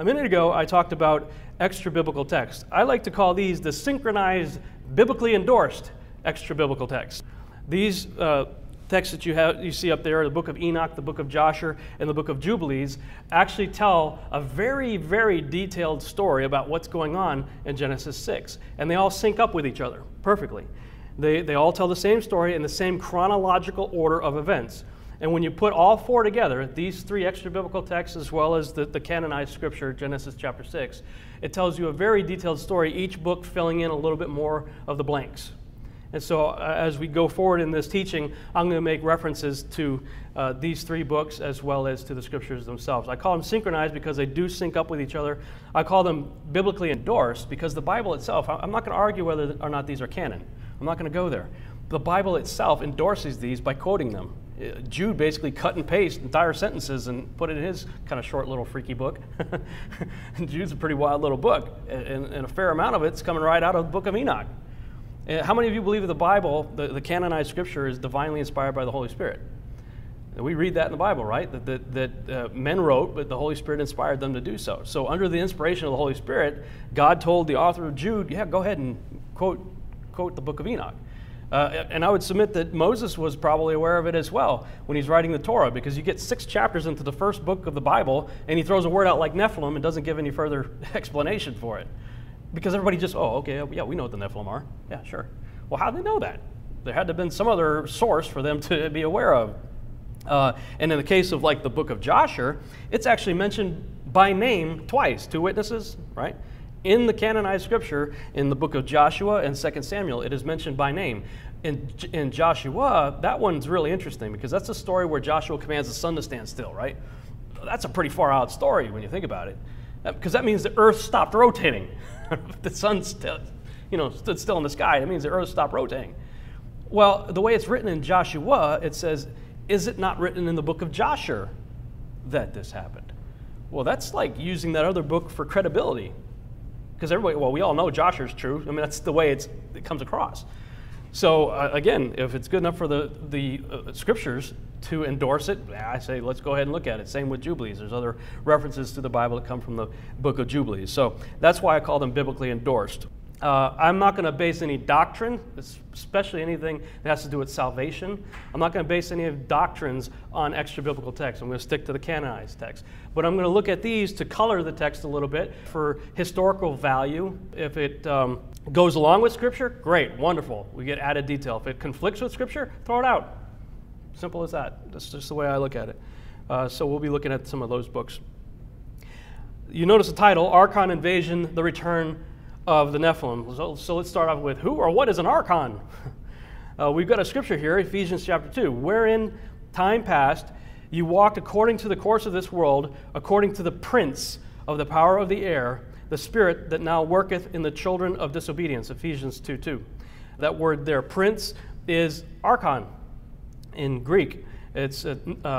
A minute ago, I talked about extra-biblical texts. I like to call these the synchronized, biblically endorsed extra-biblical texts. These texts that you see up there, the Book of Enoch, the Book of Jasher, and the Book of Jubilees, actually tell a very, very detailed story about what's going on in Genesis 6. And they all sync up with each other perfectly. They all tell the same story in the same chronological order of events. And when you put all four together, these three extra-biblical texts as well as the canonized scripture, Genesis chapter 6, it tells you a very detailed story, each book filling in a little bit more of the blanks. And so as we go forward in this teaching, I'm going to make references to these three books as well as to the scriptures themselves. I call them synchronized because they do sync up with each other. I call them biblically endorsed because the Bible itself, I'm not going to argue whether or not these are canon. I'm not going to go there. The Bible itself endorses these by quoting them. Jude basically cut and pasted entire sentences and put it in his kind of short little freaky book. And Jude's a pretty wild little book, and a fair amount of it's coming right out of the Book of Enoch. And how many of you believe that the Bible, the canonized scripture, is divinely inspired by the Holy Spirit? We read that in the Bible, right? That men wrote, but the Holy Spirit inspired them to do so. So under the inspiration of the Holy Spirit, God told the author of Jude, yeah, go ahead and quote the Book of Enoch. And I would submit that Moses was probably aware of it as well when he's writing the Torah, because you get 6 chapters into the first book of the Bible, and he throws a word out like Nephilim and doesn't give any further explanation for it. Because everybody just, oh, okay, yeah, we know what the Nephilim are. Yeah, sure. Well, how'd they know that? There had to have been some other source for them to be aware of. And in the case of like the Book of Jasher, it's actually mentioned by name twice, 2 witnesses, right? In the canonized scripture, in the Book of Joshua and 2 Samuel, it is mentioned by name. In Joshua, that one's really interesting because that's a story where Joshua commands the sun to stand still, right? That's a pretty far out story when you think about it, because that means the earth stopped rotating. The sun stood still in the sky. That means the earth stopped rotating. Well, the way it's written in Joshua, it says, is it not written in the Book of Jasher that this happened? Well, that's like using that other book for credibility. Because everybody, well, we all know Joshua's true. I mean, that's the way it comes across. So again, if it's good enough for the scriptures to endorse it, I say let's go ahead and look at it. Same with Jubilees. There's other references to the Bible that come from the Book of Jubilees. So that's why I call them biblically endorsed. I'm not going to base any doctrine, especially anything that has to do with salvation. I'm not going to base any of doctrines on extra-biblical texts. I'm going to stick to the canonized text. But I'm going to look at these to color the text a little bit for historical value. If it goes along with Scripture, great, wonderful. We get added detail. If it conflicts with Scripture, throw it out. Simple as that. That's just the way I look at it. So we'll be looking at some of those books. You notice the title, Archon Invasion, The Return of the Nephilim. So let's start off with who or what is an archon? We've got a scripture here, Ephesians chapter 2, wherein time past you walked according to the course of this world, according to the prince of the power of the air, the spirit that now worketh in the children of disobedience, Ephesians 2:2. That word there, prince, is archon in Greek. It's a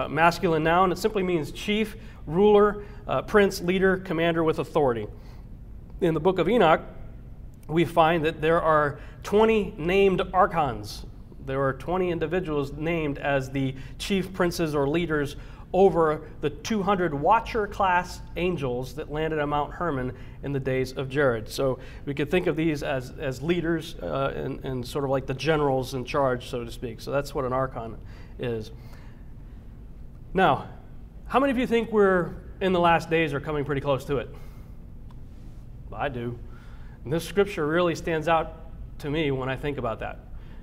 masculine noun. It simply means chief, ruler, prince, leader, commander with authority. In the Book of Enoch, we find that there are 20 named archons. There are 20 individuals named as the chief princes or leaders over the 200 watcher-class angels that landed on Mount Hermon in the days of Jared. So we could think of these as leaders and sort of like the generals in charge, so to speak. So that's what an archon is. Now, how many of you think we're in the last days or coming pretty close to it? I do. And this scripture really stands out to me when I think about that,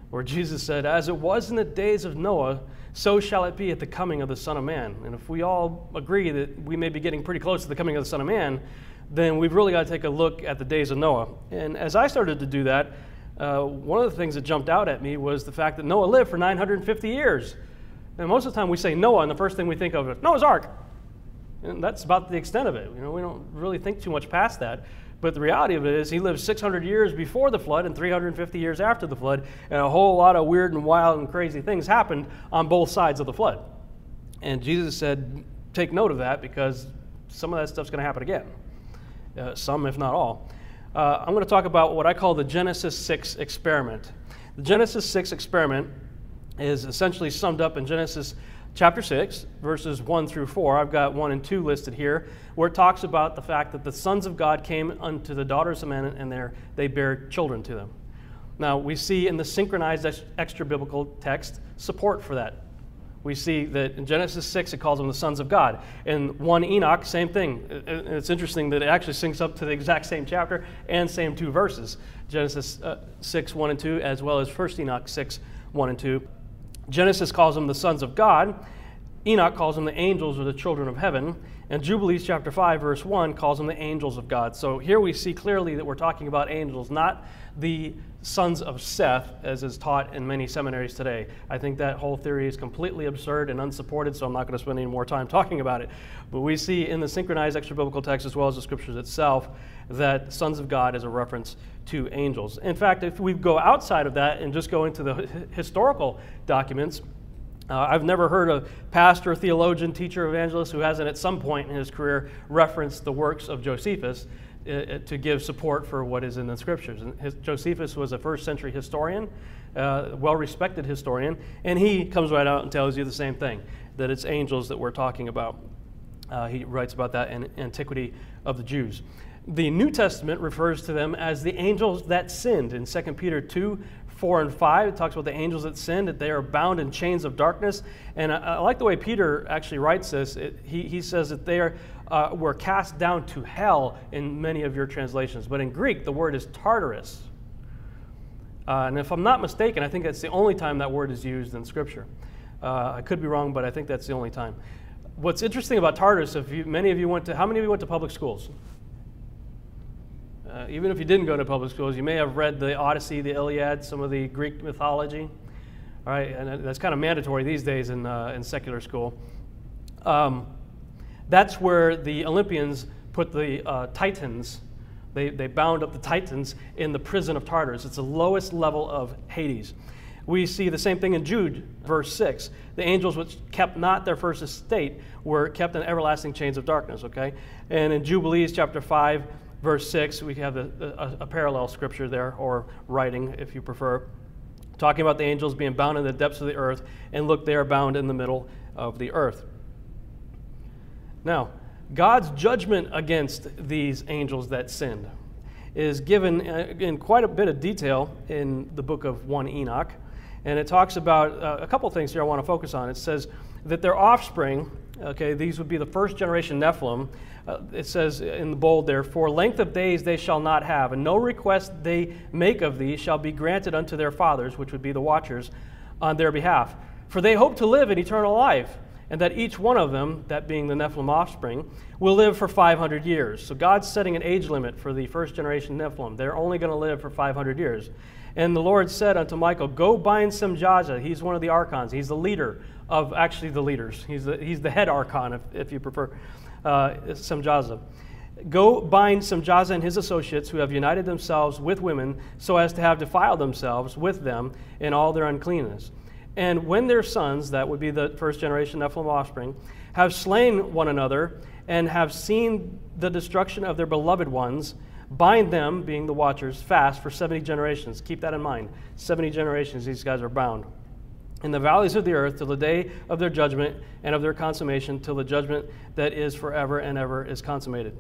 where Jesus said, as it was in the days of Noah, so shall it be at the coming of the Son of Man. And if we all agree that we may be getting pretty close to the coming of the Son of Man, then we've really got to take a look at the days of Noah. And as I started to do that, one of the things that jumped out at me was the fact that Noah lived for 950 years. And most of the time we say Noah, and the first thing we think of is Noah's Ark. And that's about the extent of it. You know, we don't really think too much past that. But the reality of it is he lived 600 years before the flood and 350 years after the flood, and a whole lot of weird and wild and crazy things happened on both sides of the flood. And Jesus said, take note of that because some of that stuff's going to happen again, some if not all. I'm going to talk about what I call the Genesis 6 experiment. The Genesis 6 experiment is essentially summed up in Genesis chapter 6, verses 1 through 4, I've got 1 and 2 listed here, where it talks about the fact that the sons of God came unto the daughters of men, and they bare children to them. Now, we see in the synchronized extra-biblical text support for that. We see that in Genesis 6, it calls them the sons of God. In 1 Enoch, same thing. It's interesting that it actually syncs up to the exact same chapter and same two verses, Genesis 6, 1 and 2, as well as 1 Enoch 6, 1 and 2. Genesis calls them the sons of God. Enoch calls them the angels or the children of heaven. And Jubilees chapter 5, verse 1 calls them the angels of God. So here we see clearly that we're talking about angels, not the sons of Seth, as is taught in many seminaries today. I think that whole theory is completely absurd and unsupported, so I'm not going to spend any more time talking about it. But we see in the synchronized extra-biblical text, as well as the scriptures itself, that sons of God is a reference to angels. In fact, if we go outside of that and just go into the historical documents, I've never heard a pastor, theologian, teacher, evangelist who hasn't at some point in his career referenced the works of Josephus to give support for what is in the scriptures. And Josephus was a first-century historian, well-respected historian, and he comes right out and tells you the same thing, that it's angels that we're talking about. He writes about that in Antiquity of the Jews. The New Testament refers to them as the angels that sinned. In 2 Peter 2, 4 and 5, it talks about the angels that sinned, that they are bound in chains of darkness. And I like the way Peter actually writes this. He says that they were cast down to hell in many of your translations. But in Greek, the word is Tartarus. And if I'm not mistaken, I think that's the only time that word is used in Scripture. I could be wrong, but I think that's the only time. What's interesting about Tartarus, how many of you went to public schools? Even if you didn't go to public schools, you may have read the Odyssey, the Iliad, some of the Greek mythology. All right, and that's kind of mandatory these days in secular school. That's where the Olympians put the Titans. They bound up the Titans in the prison of Tartarus. It's the lowest level of Hades. We see the same thing in Jude, verse 6. The angels which kept not their first estate were kept in everlasting chains of darkness, okay? And in Jubilees chapter 5, verse 6, we have a parallel scripture there, or writing, if you prefer, talking about the angels being bound in the depths of the earth, and look, they are bound in the middle of the earth. Now, God's judgment against these angels that sinned is given in quite a bit of detail in the book of 1 Enoch, and it talks about a couple things here I want to focus on. It says that their offspring, okay, these would be the first generation Nephilim. It says in the bold there, for length of days they shall not have, and no request they make of thee shall be granted unto their fathers, which would be the watchers, on their behalf. For they hope to live in eternal life, and that each one of them, that being the Nephilim offspring, will live for 500 years. So God's setting an age limit for the first generation Nephilim. They're only going to live for 500 years. And the Lord said unto Michael, go bind Semjaza. He's one of the archons. He's the leader of actually the leaders. He's the head archon, if you prefer, Semjaza. Go bind Semjaza and his associates who have united themselves with women so as to have defiled themselves with them in all their uncleanness. And when their sons, that would be the first generation Nephilim offspring, have slain one another and have seen the destruction of their beloved ones, bind them, being the watchers, fast for 70 generations. Keep that in mind. 70 generations these guys are bound. In the valleys of the earth, till the day of their judgment and of their consummation, till the judgment that is forever and ever is consummated.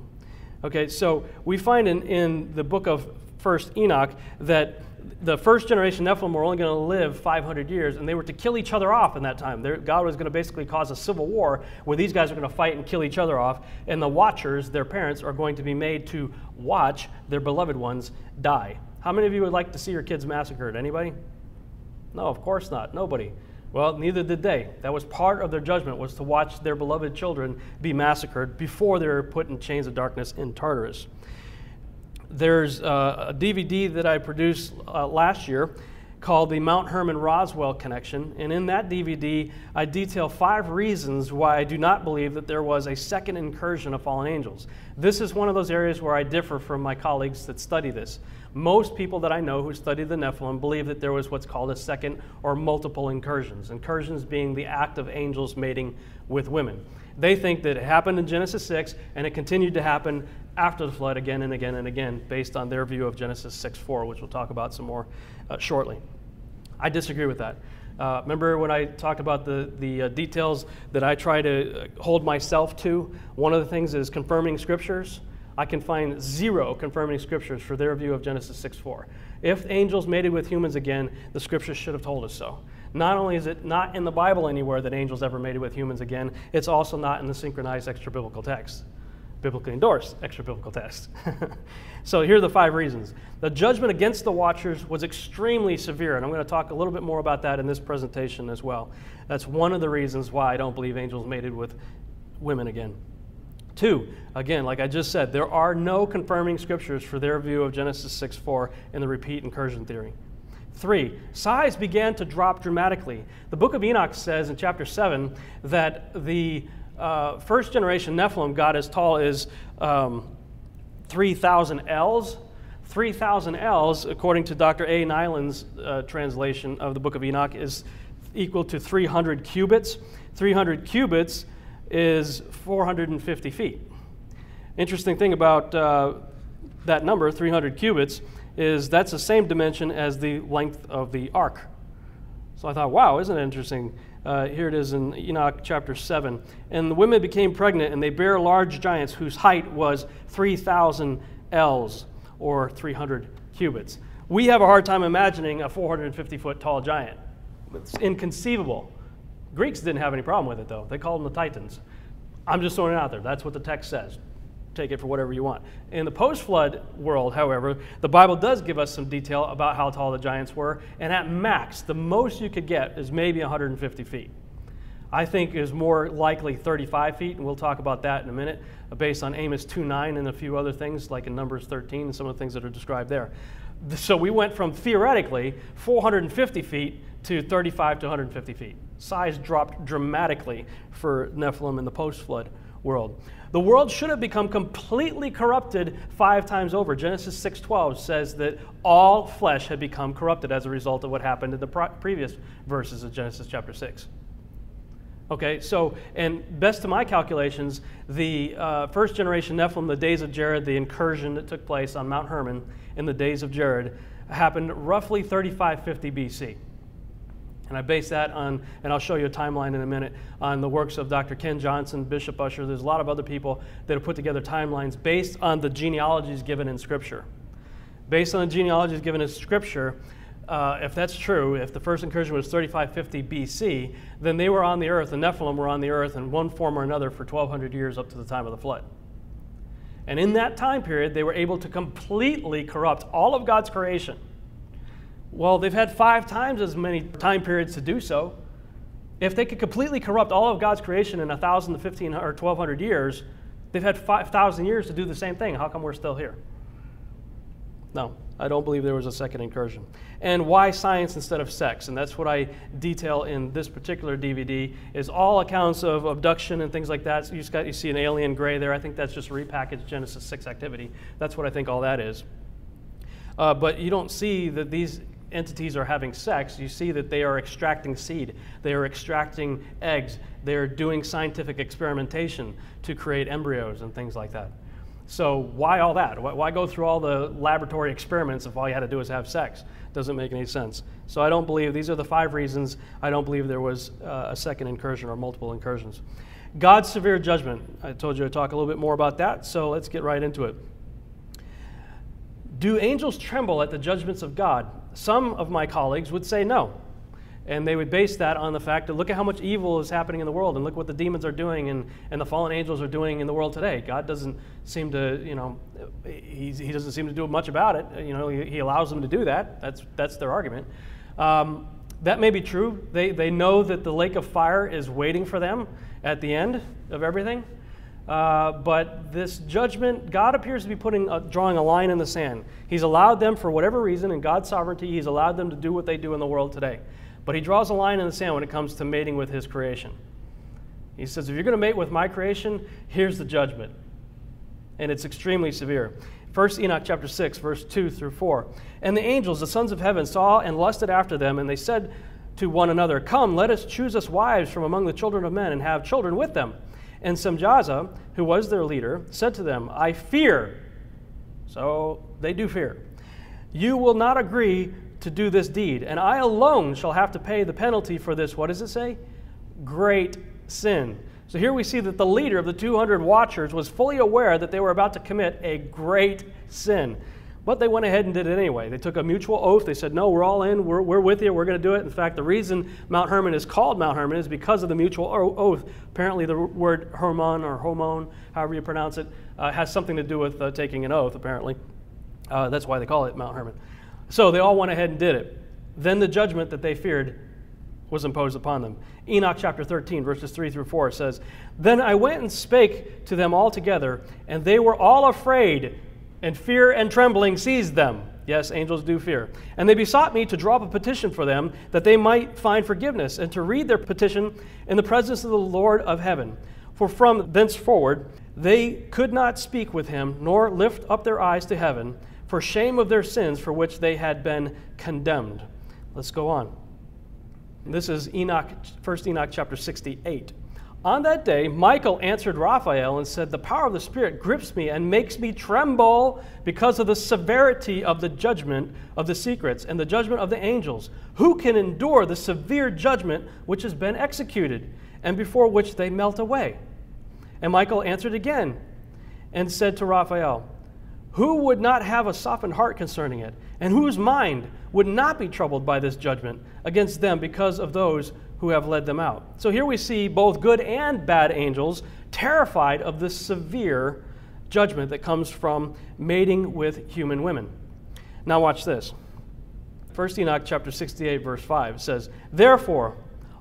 Okay, so we find in the book of 1st Enoch that the first generation Nephilim were only going to live 500 years, and they were to kill each other off in that time. God was going to basically cause a civil war where these guys are going to fight and kill each other off, and the watchers, their parents, are going to be made to watch their beloved ones die. How many of you would like to see your kids massacred? Anybody? No, of course not. Nobody. Well, neither did they. That was part of their judgment, was to watch their beloved children be massacred before they were put in chains of darkness in Tartarus. There's a DVD that I produced last year called the Mount Hermon Roswell Connection, and in that DVD, I detail 5 reasons why I do not believe that there was a second incursion of fallen angels. This is one of those areas where I differ from my colleagues that study this. Most people that I know who study the Nephilim believe that there was what's called a second or multiple incursions, incursions being the act of angels mating with women. They think that it happened in Genesis 6, and it continued to happen after the flood again and again and again, based on their view of Genesis 6:4, which we'll talk about some more shortly. I disagree with that. Remember when I talked about the details that I try to hold myself to? One of the things is confirming scriptures. I can find zero confirming scriptures for their view of Genesis 6:4. If angels mated with humans again, the scriptures should have told us so. Not only is it not in the Bible anywhere that angels ever mated with humans again, it's also not in the synchronized extra-biblical text, biblically endorsed extra-biblical text. So here are the 5 reasons. The judgment against the watchers was extremely severe, and I'm going to talk a little bit more about that in this presentation as well. That's one of the reasons why I don't believe angels mated with women again. 2, again, like I just said, there are no confirming scriptures for their view of Genesis 6:4 and the repeat incursion theory. 3, size began to drop dramatically. The Book of Enoch says in chapter 7 that the first generation Nephilim got as tall as 3,000 ells. 3,000 ells, according to Dr. A. Nyland's translation of the Book of Enoch, is equal to 300 cubits. 300 cubits is 450 feet. Interesting thing about that number, 300 cubits, is that's the same dimension as the length of the ark. So I thought, wow, isn't it interesting? Here it is in Enoch chapter 7. And the women became pregnant, and they bare large giants whose height was 3,000 ells, or 300 cubits. We have a hard time imagining a 450-foot tall giant. It's inconceivable. Greeks didn't have any problem with it, though. They called them the Titans. I'm just throwing it out there. That's what the text says. Take it for whatever you want. In the post-flood world, however, the Bible does give us some detail about how tall the giants were, and at max, the most you could get is maybe 150 feet. I think it is more likely 35 feet, and we'll talk about that in a minute, based on Amos 2.9 and a few other things, like in Numbers 13 and some of the things that are described there. So we went from, theoretically, 450 feet to 35 to 150 feet. Size dropped dramatically for Nephilim in the post-flood world. The world should have become completely corrupted 5 times over. Genesis 6:12 says that all flesh had become corrupted as a result of what happened in the previous verses of Genesis chapter 6. Okay, so, and best to my calculations, the first generation Nephilim, the days of Jared, the incursion that took place on Mount Hermon in the days of Jared, happened roughly 3550 BC. And I base that on, and I'll show you a timeline in a minute, on the works of Dr. Ken Johnson, Bishop Usher. There's a lot of other people that have put together timelines based on the genealogies given in Scripture. Based on the genealogies given in Scripture, if that's true, if the first incursion was 3550 BC, then they were on the earth, the Nephilim were on the earth in one form or another for 1,200 years up to the time of the flood. And in that time period, they were able to completely corrupt all of God's creation. Well, they've had 5 times as many time periods to do so. If they could completely corrupt all of God's creation in 1,000 to 1,500 or 1,200 years, they've had 5,000 years to do the same thing. How come we're still here? No, I don't believe there was a second incursion. And why science instead of sex? And that's what I detail in this particular DVD, is all accounts of abduction and things like that. So you see an alien gray there. I think that's just repackaged Genesis 6 activity. That's what I think all that is. But you don't see that these entities are having sex. You see that they are extracting seed, they are extracting eggs, they are doing scientific experimentation to create embryos and things like that. So why all that? Why go through all the laboratory experiments if all you had to do was have sex? Doesn't make any sense. So I don't believe, these are the 5 reasons I don't believe there was a second incursion or multiple incursions. God's severe judgment. I told you I'd talk a little bit more about that, so let's get right into it. Do angels tremble at the judgments of God? Some of my colleagues would say no. And they would base that on the fact that look at how much evil is happening in the world, and look what the demons are doing and the fallen angels are doing in the world today. God doesn't seem to, you know, he doesn't seem to do much about it. You know, he allows them to do that. That's their argument. That may be true. They know that the lake of fire is waiting for them at the end of everything. But this judgment, God appears to be drawing a line in the sand. He's allowed them, for whatever reason, in God's sovereignty, he's allowed them to do what they do in the world today. But he draws a line in the sand when it comes to mating with his creation. He says, if you're going to mate with my creation, here's the judgment. And it's extremely severe. 1 Enoch chapter 6, verse 2 through 4. And the angels, the sons of heaven, saw and lusted after them, and they said to one another, come, let us choose us wives from among the children of men, and have children with them. And Semjaza, who was their leader, said to them, I fear, so they do fear, you will not agree to do this deed, and I alone shall have to pay the penalty for this, what does it say? Great sin. So here we see that the leader of the 200 watchers was fully aware that they were about to commit a great sin. But they went ahead and did it anyway. They took a mutual oath. They said, no, we're all in. We're with you. We're going to do it. In fact, the reason Mount Hermon is called Mount Hermon is because of the mutual oath. Apparently the word Hermon or Homon, however you pronounce it, has something to do with taking an oath, apparently. That's why they call it Mount Hermon. So they all went ahead and did it. Then the judgment that they feared was imposed upon them. Enoch chapter 13, verses 3 through 4 says, Then I went and spake to them all together, and they were all afraid, and fear and trembling seized them. Yes, angels do fear. And they besought me to draw up a petition for them, that they might find forgiveness, and to read their petition in the presence of the Lord of heaven. For from thenceforward they could not speak with him, nor lift up their eyes to heaven, for shame of their sins for which they had been condemned. Let's go on. This is Enoch, 1 Enoch chapter 68. On that day, Michael answered Raphael and said, The power of the Spirit grips me and makes me tremble because of the severity of the judgment of the secrets and the judgment of the angels. Who can endure the severe judgment which has been executed and before which they melt away? And Michael answered again and said to Raphael, Who would not have a softened heart concerning it? And whose mind would not be troubled by this judgment against them because of those who have led them out? So here we see both good and bad angels terrified of the severe judgment that comes from mating with human women. Now watch this. 1 Enoch chapter 68 verse 5 says, Therefore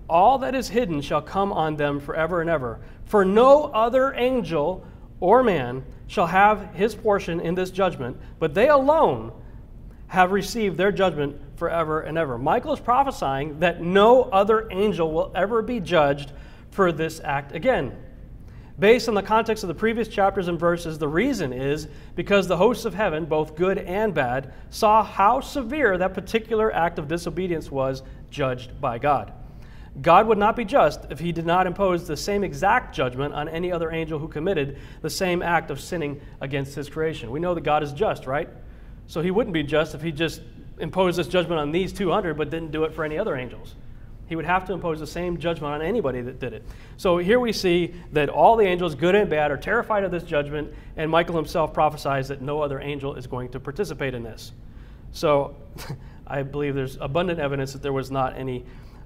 all that is hidden shall come on them forever and ever, for no other angel or man shall have his portion in this judgment, but they alone have received their judgment forever and ever. Michael is prophesying that no other angel will ever be judged for this act again. Based on the context of the previous chapters and verses, the reason is because the hosts of heaven, both good and bad, saw how severe that particular act of disobedience was judged by God. God would not be just if he did not impose the same exact judgment on any other angel who committed the same act of sinning against his creation. We know that God is just, right? So he wouldn't be just if he just imposed this judgment on these 200 but didn't do it for any other angels. He would have to impose the same judgment on anybody that did it. So here we see that all the angels, good and bad, are terrified of this judgment, and Michael himself prophesies that no other angel is going to participate in this. So I believe there's abundant evidence that there was not any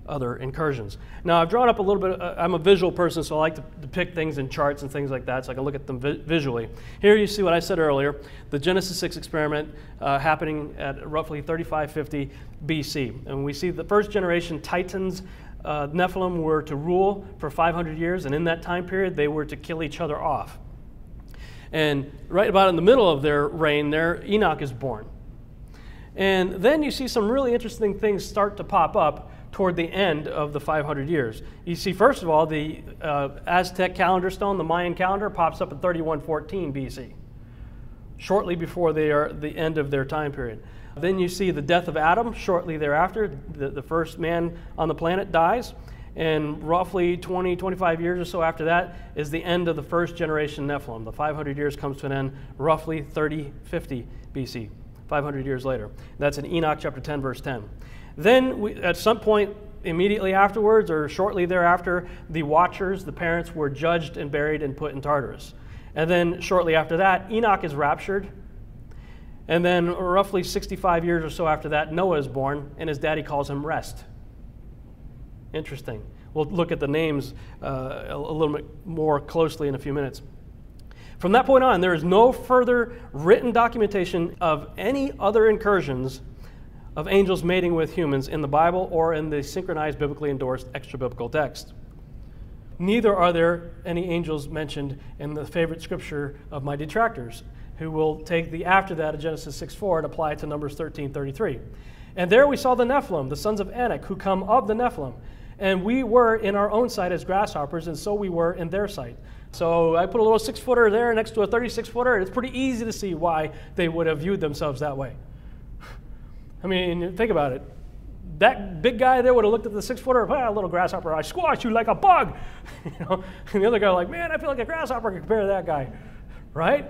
other incursions. Now I've drawn up a little bit, I'm a visual person, so I like to depict things in charts and things like that so I can look at them visually. Here you see what I said earlier, the Genesis 6 experiment happening at roughly 3550 BC. And we see the first generation Titans, Nephilim, were to rule for 500 years, and in that time period they were to kill each other off. And right about in the middle of their reign there, Enoch is born. And then you see some really interesting things start to pop up toward the end of the 500 years. You see, first of all, the Aztec calendar stone, the Mayan calendar, pops up in 3114 BC, shortly before they are the end of their time period. Then you see the death of Adam shortly thereafter. The first man on the planet dies, and roughly 20, 25 years or so after that is the end of the first generation Nephilim. The 500 years comes to an end roughly 3050 BC, 500 years later. That's in Enoch chapter 10, verse 10. Then, at some point immediately afterwards or shortly thereafter, the watchers, the parents, were judged and buried and put in Tartarus. And then shortly after that, Enoch is raptured. And then roughly 65 years or so after that, Noah is born, and his daddy calls him Rest. Interesting. We'll look at the names a little bit more closely in a few minutes. From that point on, there is no further written documentation of any other incursions of angels mating with humans in the Bible or in the synchronized, biblically endorsed extra-biblical text. Neither are there any angels mentioned in the favorite scripture of my detractors, who will take the after that of Genesis 6:4 and apply it to Numbers 13:33. And there we saw the Nephilim, the sons of Anak, who come of the Nephilim. And we were in our own sight as grasshoppers, and so we were in their sight. So I put a little 6-footer there next to a 36-footer, and it's pretty easy to see why they would have viewed themselves that way. I mean, think about it. That big guy there would have looked at the 6-footer, ah, little grasshopper, I squash you like a bug. You know? And the other guy like, man, I feel like a grasshopper compared to that guy. Right?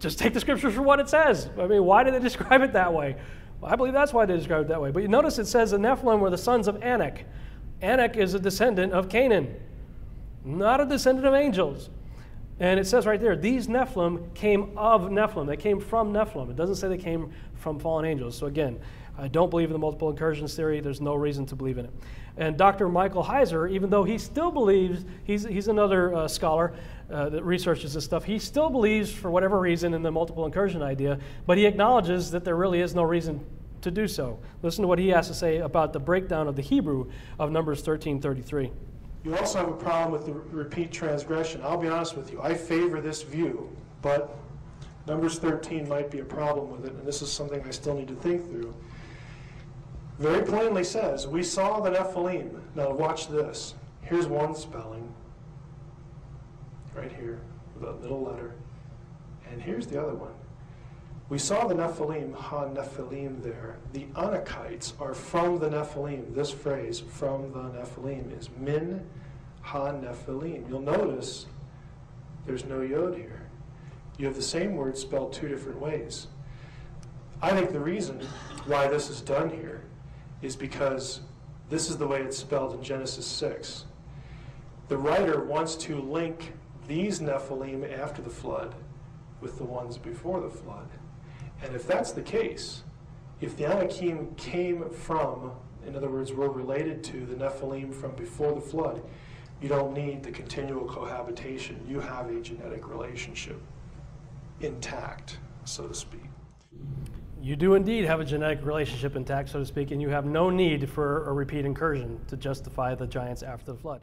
Just take the scriptures for what it says. I mean, why do they describe it that way? Well, I believe that's why they describe it that way. But you notice it says the Nephilim were the sons of Anak. Anak is a descendant of Canaan, not a descendant of angels. And it says right there, these Nephilim came of Nephilim. They came from Nephilim. It doesn't say they came from fallen angels. So again, I don't believe in the multiple incursions theory. There's no reason to believe in it. And Dr. Michael Heiser, even though he still believes, he's another scholar that researches this stuff, he still believes for whatever reason in the multiple incursion idea, but he acknowledges that there really is no reason to do so. Listen to what he has to say about the breakdown of the Hebrew of Numbers 13:33. You also have a problem with the repeat transgression. I'll be honest with you. I favor this view, but Numbers 13 might be a problem with it, and this is something I still need to think through. Very plainly says, we saw the Nephilim. Now watch this. Here's one spelling, right here, with a middle letter. And here's the other one. We saw the Nephilim, ha Nephilim there. The Anakites are from the Nephilim. This phrase, from the Nephilim, is min ha Nephilim. You'll notice there's no yod here. You have the same word spelled two different ways. I think the reason why this is done here is because this is the way it's spelled in Genesis 6. The writer wants to link these Nephilim after the flood with the ones before the flood. And if that's the case, if the Anakim came from, in other words, were related to the Nephilim from before the flood, you don't need the continual cohabitation. You have a genetic relationship intact, so to speak. You do indeed have a genetic relationship intact, so to speak, and you have no need for a repeat incursion to justify the giants after the flood.